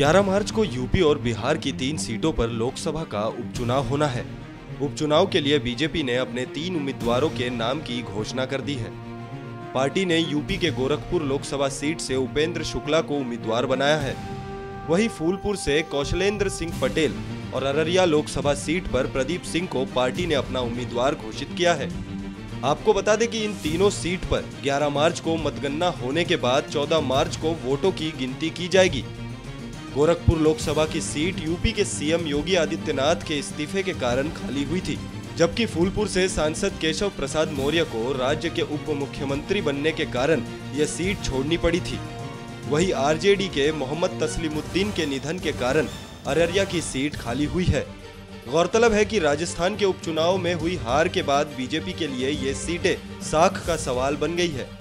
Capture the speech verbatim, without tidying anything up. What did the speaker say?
ग्यारह मार्च को यूपी और बिहार की तीन सीटों पर लोकसभा का उपचुनाव होना है। उपचुनाव के लिए बीजेपी ने अपने तीन उम्मीदवारों के नाम की घोषणा कर दी है। पार्टी ने यूपी के गोरखपुर लोकसभा सीट से उपेंद्र शुक्ला को उम्मीदवार बनाया है। वहीं फूलपुर से कौशलेंद्र सिंह पटेल और अररिया लोकसभा सीट पर प्रदीप सिंह को पार्टी ने अपना उम्मीदवार घोषित किया है। आपको बता दें कि इन तीनों सीट पर ग्यारह मार्च को मतगणना होने के बाद चौदह मार्च को वोटों की गिनती की जाएगी। गोरखपुर लोकसभा की सीट यूपी के सीएम योगी आदित्यनाथ के इस्तीफे के कारण खाली हुई थी, जबकि फूलपुर से सांसद केशव प्रसाद मौर्य को राज्य के उप मुख्यमंत्री बनने के कारण यह सीट छोड़नी पड़ी थी। वहीं आरजेडी के मोहम्मद तस्लीमुद्दीन के निधन के कारण अररिया की सीट खाली हुई है। गौरतलब है कि राजस्थान के उपचुनाव में हुई हार के बाद बीजेपी के लिए ये सीटें साख का सवाल बन गई है।